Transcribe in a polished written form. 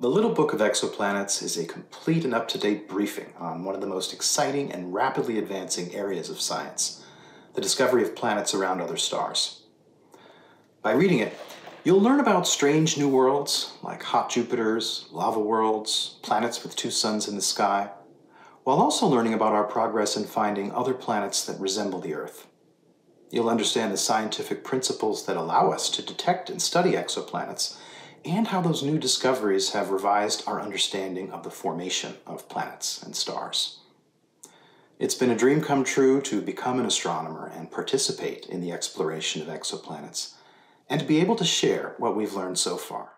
The Little Book of Exoplanets is a complete and up-to-date briefing on one of the most exciting and rapidly advancing areas of science, the discovery of planets around other stars. By reading it, you'll learn about strange new worlds like hot Jupiters, lava worlds, planets with two suns in the sky, while also learning about our progress in finding other planets that resemble the Earth. You'll understand the scientific principles that allow us to detect and study exoplanets, and how those new discoveries have revised our understanding of the formation of planets and stars. It's been a dream come true to become an astronomer and participate in the exploration of exoplanets, and to be able to share what we've learned so far.